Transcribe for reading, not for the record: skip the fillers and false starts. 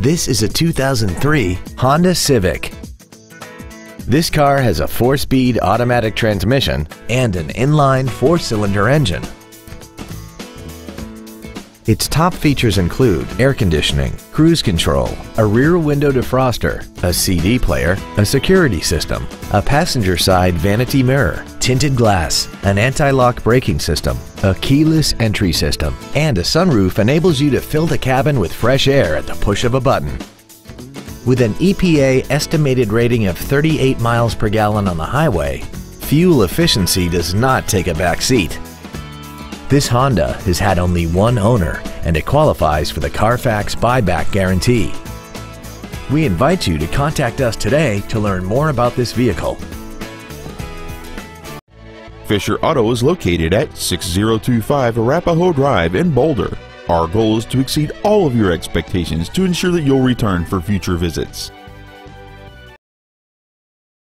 This is a 2003 Honda Civic. This car has a 4-speed automatic transmission and an inline 4-cylinder engine. Its top features include air conditioning, cruise control, a rear window defroster, a CD player, a security system, a passenger side vanity mirror, tinted glass, an anti-lock braking system, a keyless entry system, and a sunroof enables you to fill the cabin with fresh air at the push of a button. With an EPA estimated rating of 38 miles per gallon on the highway, fuel efficiency does not take a back seat. This Honda has had only one owner and it qualifies for the Carfax buyback guarantee. We invite you to contact us today to learn more about this vehicle. Fisher Auto is located at 6025 Arapahoe Drive in Boulder. Our goal is to exceed all of your expectations to ensure that you'll return for future visits.